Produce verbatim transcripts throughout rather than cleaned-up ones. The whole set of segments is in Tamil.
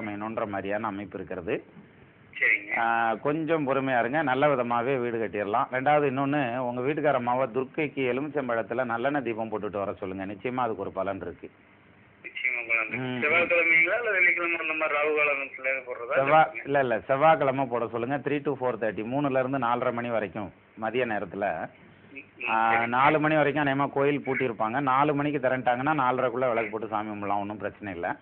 அமையணுன்ற மாதிரியான அமைப்பு இருக்கிறது. கொஞ்சம் பொறுமையாக இருங்க, நல்ல விதமாகவே வீடு கட்டிடலாம். ரெண்டாவது இன்னொன்று, உங்கள் வீட்டுக்காரம்மாவை துர்க்கைக்கு எலுமிச்சம்பழத்தில் நல்லெண்ணெய் தீபம் போட்டுட்டு வர சொல்லுங்கள். நிச்சயமாக அதுக்கு ஒரு பலன் இருக்கு. இல்லை இல்லை செவ்வாய்க்கிழமை போட சொல்லுங்கள். த்ரீ டு ஃபோர் தேர்ட்டி மூணுலேருந்து நாலரை மணி வரைக்கும் மதிய நேரத்தில். நாலு மணி வரைக்கும் நேமா கோயில் பூட்டியிருப்பாங்க. நாலு மணிக்கு திரண்டாங்கன்னா நாலரைக்குள்ளே விளக்கு போட்டு சாமி கும்பிடலாம், ஒன்றும் பிரச்சனை இல்லை.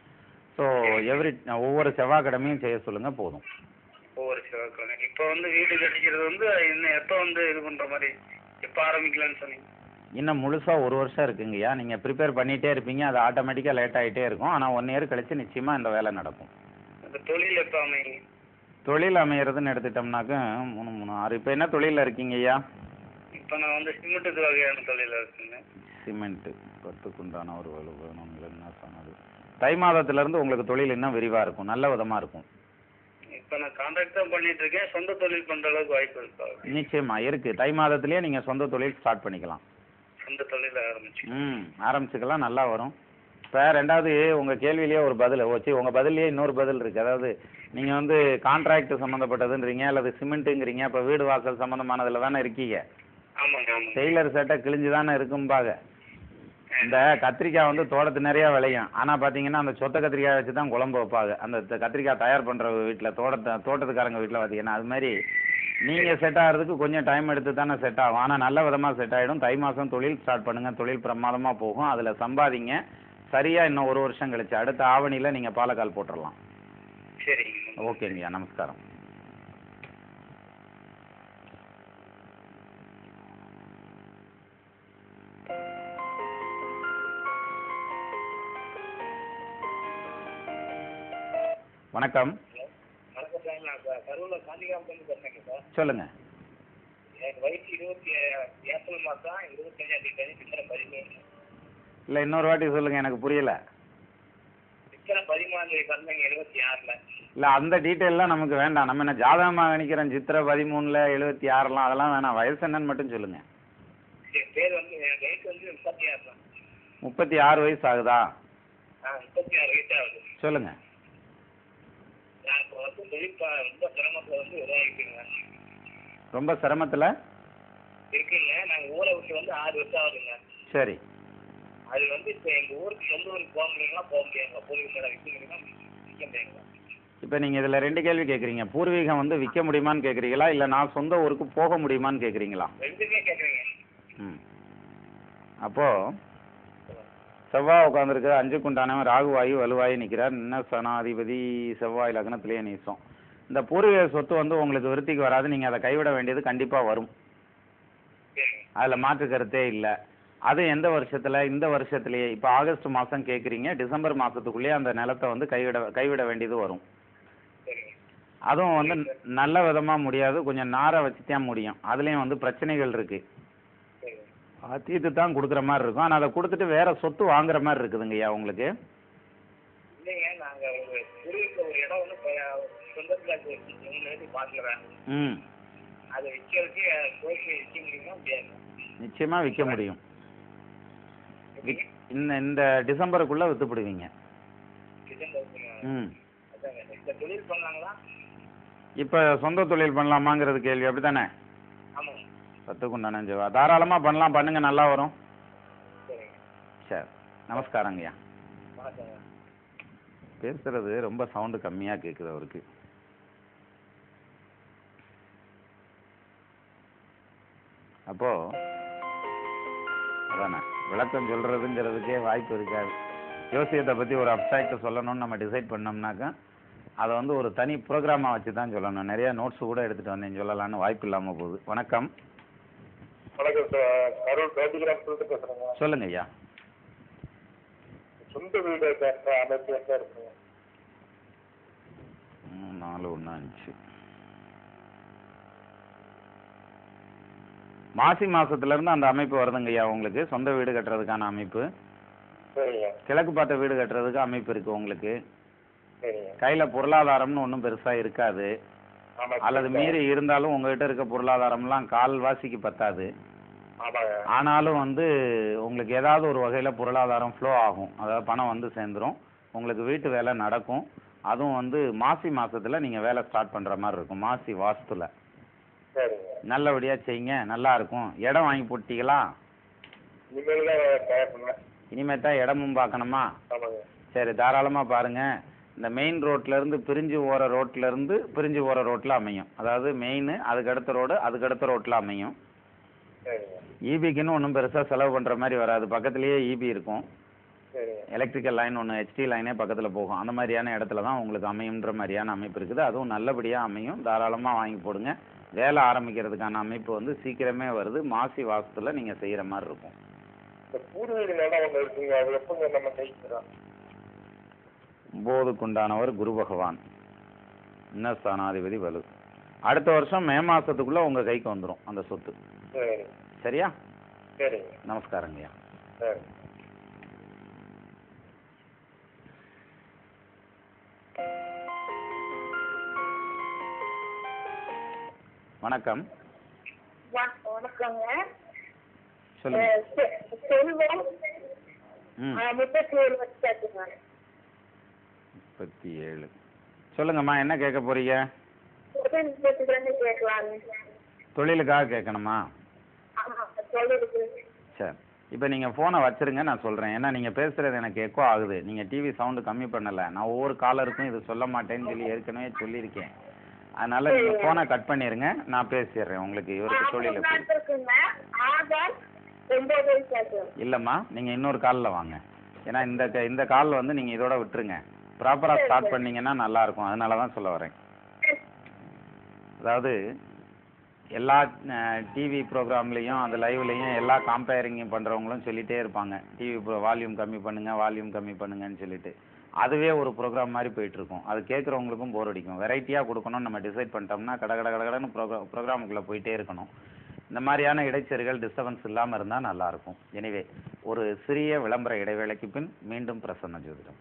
ஸோ எவ்ரி ஒவ்வொரு செவ்வாய்க்கிழமையும் செய்ய சொல்லுங்கள், போதும். ஒவ்வொரு செவ்வாய்க்கிழமை. இப்போ வந்து வீடு கட்டிக்கிறது வந்து இன்னும் எப்போ வந்து இது பண்ணுற மாதிரி எப்போ ஆரம்பிக்கலான்னு சொன்னீங்க? இன்னும் முழுசாக ஒரு வருஷம் இருக்குங்கய்யா. நீங்கள் ப்ரிப்பேர் பண்ணிகிட்டே இருப்பீங்க, அது ஆட்டோமேட்டிக்காக லேட் ஆகிட்டே இருக்கும். ஆனால் ஒன் இயர் கழித்து நிச்சயமாக இந்த வேலை நடக்கும். அந்த தொழில் எப்போ அமைங்க? தொழில் அமைகிறதுன்னு எடுத்துட்டோம்னாக்க மூணு மூணு ஆறு. இப்போ என்ன தொழிலில் இருக்கீங்க ஐயா? இப்போ நான் வந்து சிமெண்ட்டு வகையான தொழிலில் இருக்குங்க. சிமெண்ட்டு பத்துக்குண்டான ஒரு என்ன சொன்னது? தை மாதத்துலேருந்து உங்களுக்கு தொழில் இன்னும் விரிவாக இருக்கும், நல்ல விதமாக இருக்கும். இப்போ நான் கான்ட்ராக்ட் தான் பண்ணிட்டு இருக்கேன். சொந்த தொழில் பண்ணுற அளவுக்கு வாய்ப்பு இருக்கா? நிச்சயமா இருக்கு. தை மாதத்துலேயே நீங்கள் சொந்த தொழில் ஸ்டார்ட் பண்ணிக்கலாம். சொந்த தொழில் ஆரம்பிச்சு ம் ஆரம்பிச்சுக்கலாம், நல்லா வரும். இப்போ ரெண்டாவது உங்கள் கேள்வியிலேயே ஒரு பதில் வச்சு உங்கள் பதிலே இன்னொரு பதில் இருக்குது. அதாவது நீங்கள் வந்து கான்ட்ராக்ட் சம்மந்தப்பட்டதுன்றீங்க அல்லது சிமெண்ட்டுங்கிறீங்க. இப்போ வீடு வாசல் சம்மந்தமானதில் தானே இருக்கீங்க? ஆமாங்க. டெய்லர் சட்டை கிழிஞ்சு தானே இருக்கும்பாங்க. இந்த கத்திரிக்காய் வந்து தோட்டத்து நிறையா விளையும். ஆனால் பார்த்தீங்கன்னா அந்த சொத்த கத்திரிக்காய் வச்சு தான் குழம்பு வைப்பாங்க. அந்த கத்திரிக்காய் தயார் பண்ணுற வீட்டில் தோட்டத்தை தோட்டத்துக்காரங்க வீட்டில் பார்த்தீங்கன்னா அது மாதிரி நீங்கள் செட் ஆகிறதுக்கு கொஞ்சம் டைம் எடுத்து தானே செட் ஆகும். ஆனால் நல்ல விதமாக செட் ஆகிடும். தை மாதம் தொழில் ஸ்டார்ட் பண்ணுங்கள், தொழில் பிரமாதமாக போகும். அதில் சம்பாதிங்க. சரியாக இன்னும் ஒரு வருஷம் கழிச்சு அடுத்த ஆவணியில் நீங்கள் பாலக்கால் போட்டுடலாம். சரி, ஓகேங்கய்யா, நமஸ்காரம். வணக்கம். சொல்லுங்க. இல்ல இன்னொரு வாட்டி சொல்லுங்க, எனக்கு புரியல. இல்ல அந்த டீட்டெயிலாம் நமக்கு வேண்டாம். நம்ம என்ன ஜாதகமா கணிக்கிறோம்? சித்திரை பதிமூணுல எழுபத்தி ஆறுலாம் அதெல்லாம் வேணாம். வயசு என்னன்னு மட்டும் சொல்லுங்க. முப்பத்தி ஆறு வயசு ஆகுதா? சொல்லுங்க. ரொம்ப சிரமத்துல இருக்குங்க. நாங்க ஊரை விட்டு வந்து ஆறு வருஷம் ஆகுதுங்க. சரி, அது வந்து இப்ப எங்க ஊருக்கு எந்த ஊருக்கு போக முடியுங்களா? போக முடியாது. பூர்வீகம் விற்க முடியுங்களா? இப்ப நீங்க இதுல ரெண்டு கேள்வி கேக்குறீங்க. பூர்வீகம் வந்து விற்க முடியுமான்னு கேக்குறீங்களா இல்ல நான் சொந்த ஊருக்கு போக முடியுமான்னு கேக்குறீங்களா? ரெண்டுமே கேக்குறீங்க. ம் அப்போ செவ்வாய் உட்காந்துருக்குற அஞ்சுக்குண்டானவன் ராகுவாயு வலுவாயு நிற்கிறார். என்ன சனாதிபதி செவ்வாய் லக்னத்திலேயே நீசம். இந்த பூர்வீக சொத்து வந்து உங்களுக்கு விருத்திக்கு வராது. நீங்கள் அதை கைவிட வேண்டியது கண்டிப்பாக வரும். அதில் மாற்று கருத்தே இல்லை. அது எந்த வருஷத்தில்? இந்த வருஷத்துலேயே. இப்போ ஆகஸ்ட் மாதம் கேட்குறீங்க, டிசம்பர் மாதத்துக்குள்ளேயே அந்த நிலத்தை வந்து கைவிட கைவிட வேண்டியது வரும். அதுவும் வந்து நல்ல விதமாக முடியாது, கொஞ்சம் நாரை வச்சு தான் முடியும். அதுலேயும் வந்து பிரச்சனைகள் இருக்குது. தீர்த்து தான் கொடுக்குற மாதிரி இருக்கும். ஆனால் அதை கொடுத்துட்டு வேற சொத்து வாங்குற மாதிரி இருக்குதுங்கய்யா உங்களுக்கு. நிச்சயமா விற்க முடியும். இந்த இந்த டிசம்பருக்குள்ள வித்துப்படுவீங்க. இப்ப சொந்த தொழில் பண்ணலாமாங்கிறது கேள்வி, அப்படித்தானே? பத்துக்குண்டானஞ்சவா தாராளமா பண்ணலாம், பண்ணுங்க, நல்லா வரும். சரி, நமஸ்காரங்கய்யா. பேசுறது ரொம்ப சவுண்டு கம்மியா கேக்குது அவருக்கு. அப்போ அதானே விளக்கம் சொல்றதுங்கிறதுக்கே வாய்ப்பு இருக்காது. ஜோசியத்தை பத்தி ஒரு அப்சாக்டை சொல்லணும்னு நம்ம டிசைட் பண்ணோம்னாக்கா அதை வந்து ஒரு தனி ப்ரோக்ராமா வச்சு தான் சொல்லணும். நிறைய நோட்ஸ் கூட எடுத்துட்டு வந்தேன் சொல்லலான்னு வாய்ப்பு இல்லாம போகுது. வணக்கம். சொல்லுங்க. மாசி மாசத்துல இருந்து அந்த அமைப்பு வருதுங்கய்யா உங்களுக்கு. சொந்த வீடு கட்டுறதுக்கான அமைப்பு, கிழக்கு பார்த்த வீடு கட்டுறதுக்கு அமைப்பு இருக்கு உங்களுக்கு. கையில பொருளாதாரம்னு ஒன்றும் பெருசா இருக்காது, அல்லது மீறி இருந்தாலும் உங்ககிட்ட இருக்க பொருளாதாரம்லாம் கால்வாசிக்கு பத்தாது. ஆனாலும் வந்து உங்களுக்கு ஏதாவது ஒரு வகையில் பொருளாதாரம் ஃப்ளோ ஆகும், அதாவது பணம் வந்து சேர்ந்துடும். உங்களுக்கு வீட்டு வேலை நடக்கும். அதுவும் வந்து மாசி மாசத்துல நீங்க வேலை ஸ்டார்ட் பண்ற மாதிரி இருக்கும். மாசி வாஸ்துல நல்லபடியா செய்யுங்க, நல்லா இருக்கும். இடம் வாங்கி போட்டீங்களா? இனிமே தான் இடமும் பார்க்கணுமா? சரி, தாராளமா பாருங்க. இந்த மெயின் ரோட்ல இருந்து பிரிஞ்சு போற ரோட்ல இருந்து பிரிஞ்சு போற ரோட்ல அமையும். அதாவது மெயின், அதுக்கு அடுத்த ரோடு, அதுக்கு அடுத்த ரோட்ல அமையும். ஈபிக்குன்னு ஒன்றும் பெருசாக செலவு பண்ணுற மாதிரி வராது. பக்கத்துலேயே ஈபி இருக்கும். எலக்ட்ரிக்கல் லைன் ஒன்று, ஹெச்டி லைனே பக்கத்தில் போகும். அந்த மாதிரியான இடத்துல தான் உங்களுக்கு அமையுன்ற மாதிரியான அமைப்பு இருக்குது. அதுவும் நல்லபடியாக அமையும். தாராளமாக வாங்கி போடுங்க. வேலை ஆரம்பிக்கிறதுக்கான அமைப்பு வந்து சீக்கிரமே வருது. மாசி வாசத்தில் நீங்கள் செய்கிற மாதிரி இருக்கும். போதுக்குண்டானவர் குரு பகவான், இன்ன ஸ்தானாதிபதி வலு. அடுத்த வருஷம் மே மாசத்துக்குள்ள உங்கள் கைக்கு வந்துடும் அந்த சொத்து. சரியா? நமஸ்காரங்கய்யா. வணக்கம். முப்பத்தி ஏழு சொல்லுங்கம்மா, என்ன கேட்க போறீங்க? தொழிலுக்காக கேட்கணுமா? சரி, இப்போ நீங்கள் ஃபோனை வச்சுருங்க, நான் சொல்கிறேன். ஏன்னா நீங்கள் பேசுகிறது எனக்கு எக்கோ ஆகுது. நீங்கள் டிவி சவுண்டு கம்மி பண்ணலை. நான் ஒவ்வொரு காலருக்கும் இது சொல்ல மாட்டேன்னு சொல்லி ஏற்கனவே சொல்லியிருக்கேன். அதனால் நீங்கள் ஃபோனை கட் பண்ணிடுங்க, நான் பேசிடுறேன் உங்களுக்கு. இவருக்கு தொழில் இல்லைம்மா, நீங்கள் இன்னொரு காலில் வாங்க. ஏன்னா இந்த இந்த கால் வந்து நீங்கள் இதோட விட்டுருங்க. ப்ராப்பராக ஸ்டார்ட் பண்ணிங்கன்னா நல்லாயிருக்கும். அதனால தான் சொல்ல வரேன். அதாவது எல்லா டிவி ப்ரோக்ராம்லேயும் அந்த லைவ்லேயும் எல்லா கம்பேரிங் பண்ணுறவங்களும் சொல்லிகிட்டே இருப்பாங்க, டிவி வால்யூம் கம்மி பண்ணுங்கள், வால்யூம் கம்மி பண்ணுங்கன்னு சொல்லிட்டு. அதுவே ஒரு ப்ரோக்ராம் மாதிரி போயிட்டுருக்கும். அது கேட்குறவங்களுக்கும் போர் அடிக்கும். வெரைட்டியாக கொடுக்கணும்னு நம்ம டிசைட் பண்ணிட்டோம்னா கட கட கடகடன்னு ப்ரோக்ரா ப்ரோக்ராமுக்குள்ளே போயிட்டே இருக்கணும். இந்த மாதிரியான இடைச்செருகள், டிஸ்டர்பன்ஸ் இல்லாமல் இருந்தால் நல்லாயிருக்கும். எனவே ஒரு சிறிய விளம்பர இடைவேளைக்கு பின் மீண்டும் பிரசன்ன ஜோதிடம்.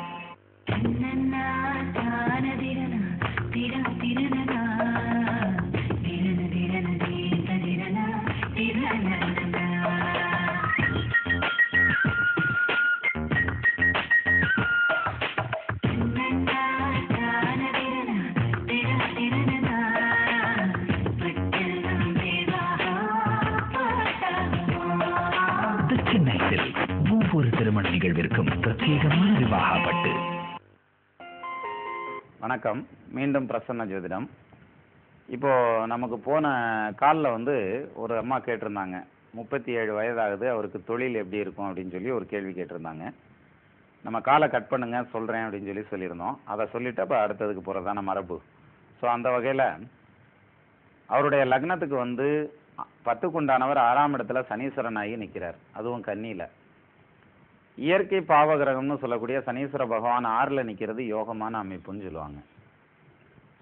விவாகப்பட்டு. வணக்கம், மீண்டும் பிரசன்ன ஜோதிடம். இப்போ நமக்கு போன காலில் வந்து ஒரு அம்மா கேட்டிருந்தாங்க, முப்பத்தி ஏழு வயதாகுது, அவருக்கு தொழில் எப்படி இருக்கும் அப்படின்னு சொல்லி ஒரு கேள்வி கேட்டிருந்தாங்க. நம்ம காலை கட் பண்ணுங்க சொல்கிறேன் அப்படின்னு சொல்லி சொல்லியிருந்தோம். அதை சொல்லிட்டு அப்போ அடுத்ததுக்கு போகிறதான மரபு. ஸோ அந்த வகையில் அவருடைய லக்னத்துக்கு வந்து பத்துக்குண்டானவர் ஆறாம் இடத்துல சனீஸ்வரன் ஆகி நிற்கிறார். அதுவும் கன்னியில். இயற்கை பாவகிரகம்னு சொல்லக்கூடிய சனீஸ்வர பகவான் ஆறில் நிற்கிறது யோகமான அமைப்புன்னு சொல்லுவாங்க.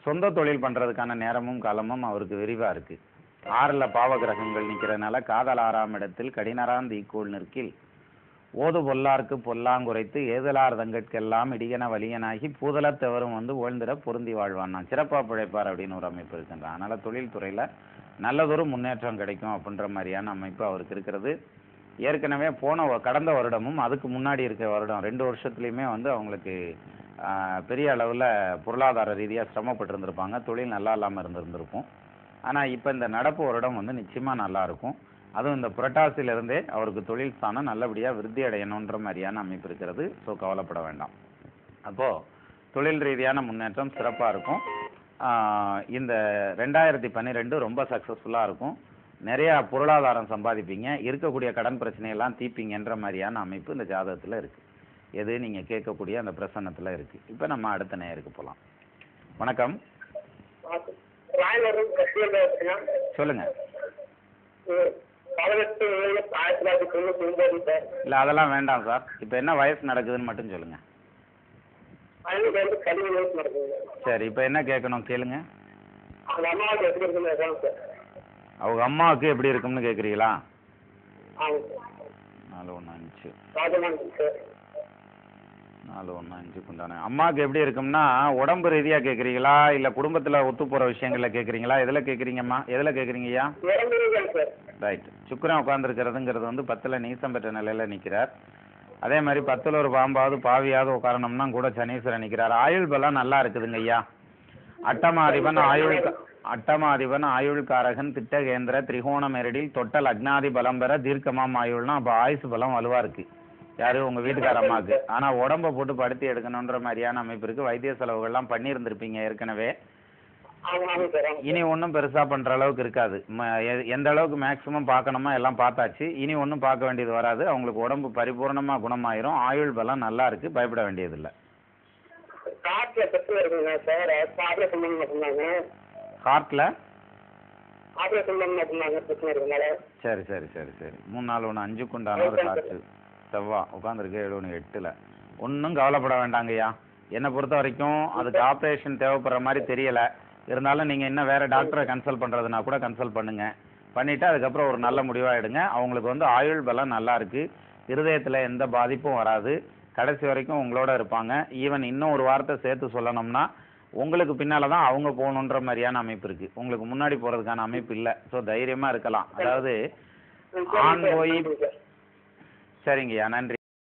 சொந்த தொழில் பண்ணுறதுக்கான நேரமும் காலமும் அவருக்கு விரிவாக இருக்குது. ஆறில் பாவகிரகங்கள் நிற்கிறதுனால காதல் ஆறாம் இடத்தில் கடினரான் தீக்கோள் நிற்கில் ஓது பொல்லார்க்கு பொல்லாங்குறைத்து ஏதலார் தங்கட்கெல்லாம் இடியன வலியனாகி பூதலத் தவறும் வந்து ஓழ்ந்திட பொருந்தி வாழ்வான் நான் சிறப்பாக பிழைப்பார் அப்படின்னு ஒரு அமைப்பு இருக்கின்றான். அதனால் தொழில்துறையில் நல்லதொரு முன்னேற்றம் கிடைக்கும் அப்படின்ற மாதிரியான அமைப்பு அவருக்கு இருக்கிறது. ஏற்கனவே போன கடந்த வருடமும் அதுக்கு முன்னாடி இருக்க வருடம் ரெண்டு வருஷத்துலையுமே வந்து அவங்களுக்கு பெரிய அளவில் பொருளாதார ரீதியாக சிரமப்பட்டுருந்துருப்பாங்க. தொழில் நல்லா இல்லாமல் இருந்திருந்திருக்கும். ஆனால் இப்போ இந்த நடப்பு வருடம் வந்து நிச்சயமாக நல்லாயிருக்கும். அதுவும் இந்த புரட்டாசிலிருந்தே அவருக்கு தொழில் ஸ்தானம் நல்லபடியாக விருத்தி அடையணுன்ற மாதிரியான அமைப்பு இருக்கிறது. ஸோ கவலைப்பட வேண்டாம். அப்போது தொழில் ரீதியான முன்னேற்றம் சிறப்பாக இருக்கும். இந்த ரெண்டாயிரத்தி பன்னிரெண்டு ரொம்ப சக்ஸஸ்ஃபுல்லாக இருக்கும். நிறையா பொருளாதாரம் சம்பாதிப்பீங்க. இருக்கக்கூடிய கடன் பிரச்சனையெல்லாம் தீப்பீங்கன்ற மாதிரியான அமைப்பு இந்த ஜாதகத்தில் இருக்குது. எது நீங்கள் கேட்கக்கூடிய அந்த பிரசன்னத்தில் இருக்குது. இப்போ நம்ம அடுத்த நேருக்கு போகலாம். வணக்கம், சொல்லுங்க. இல்லை, அதெல்லாம் வேண்டாம் சார். இப்போ என்ன வயசு நடக்குதுன்னு மட்டும் சொல்லுங்க. சரி இப்போ என்ன கேட்கணும் கேளுங்க. அவங்க அம்மாவுக்கு எப்படி இருக்கும்னு கேட்குறீங்களா? நாலு ஒன்று அஞ்சு நாலு ஒன்று அஞ்சுக்கு உண்டானே அம்மாவுக்கு எப்படி இருக்கும்னா உடம்பு ரீதியாக கேட்குறீங்களா இல்லை குடும்பத்தில் ஒத்து போகிற விஷயங்களில் கேட்குறீங்களா? எதில் கேட்குறீங்கம்மா? எதில் கேட்குறீங்கய்யா? ரைட். சுக்கிரன் உட்காந்துருக்கிறதுங்கிறது வந்து பத்தில் நீசம் பெற்ற நிலையில் நிற்கிறார். அதே மாதிரி பத்தில் ஒரு பாம்பாவது பாவியாவது உட்காரணம்னா கூட சனீஸ்வரன் நிற்கிறார். ஆயுள்பெல்லாம் நல்லா இருக்குதுங்க ஐயா. அட்டமாதிபன் ஆயுள் அட்டமாதிபன் ஆயுள்காரகன் திட்டகேந்திர திரிகோண மெரடில் தொட்டல் அக்னாதி பலம் பெற தீர்க்கமாம் ஆயுள்னா அப்போ ஆயுசு பலம் வலுவாக இருக்குது யாரும் உங்கள் வீட்டுக்காரம்மாவுக்கு. ஆனால் உடம்பை போட்டு படுத்தி எடுக்கணுன்ற மாதிரியான அமைப்பு இருக்குது. வைத்திய செலவுகள்லாம் பண்ணியிருந்துருப்பீங்க ஏற்கனவே. இனி ஒன்றும் பெருசாக பண்ணுற அளவுக்கு இருக்காது. எந்த அளவுக்கு மேக்ஸிமம் பார்க்கணுமா எல்லாம் பார்த்தாச்சு. இனி ஒன்றும் பார்க்க வேண்டியது வராது. அவங்களுக்கு உடம்பு பரிபூர்ணமாக குணமாயிரும். ஆயுள் பலம் நல்லா இருக்குது, பயப்பட வேண்டியதில்லை. ஹார்ட்டில் சரி சரி சரி சரி மூணு நாலு ஒன்று அஞ்சுக்கு உண்டான ஒரு காற்று செவ்வா உட்காந்துருக்கு ஏழு ஒன்று எட்டில். ஒன்றும் கவலைப்பட வேண்டாங்கய்யா. என்னை பொறுத்த வரைக்கும் அதுக்கு ஆப்ரேஷன் தேவைப்படுற மாதிரி தெரியலை. இருந்தாலும் நீங்கள் இன்னும் வேறு டாக்டரை கன்சல்ட் பண்ணுறதுனா கூட கன்சல்ட் பண்ணுங்கள். பண்ணிவிட்டு அதுக்கப்புறம் ஒரு நல்ல முடிவாக எடுங்க. அவங்களுக்கு வந்து ஆயுள் பலம் நல்லாயிருக்கு. இருதயத்தில் எந்த பாதிப்பும் வராது. கடைசி வரைக்கும் உங்களோட இருப்பாங்க. ஈவன் இன்னும் ஒரு வார்த்தை சேர்த்து சொல்லணும்னா உங்களுக்கு பின்னால் தான் அவங்க போகணுன்ற மாதிரியான அமைப்பு இருக்குது. உங்களுக்கு முன்னாடி போகிறதுக்கான அமைப்பு இல்லை. ஸோ தைரியமாக இருக்கலாம். அதாவது ஆண் போய் சரிங்கய்யா. நன்றி.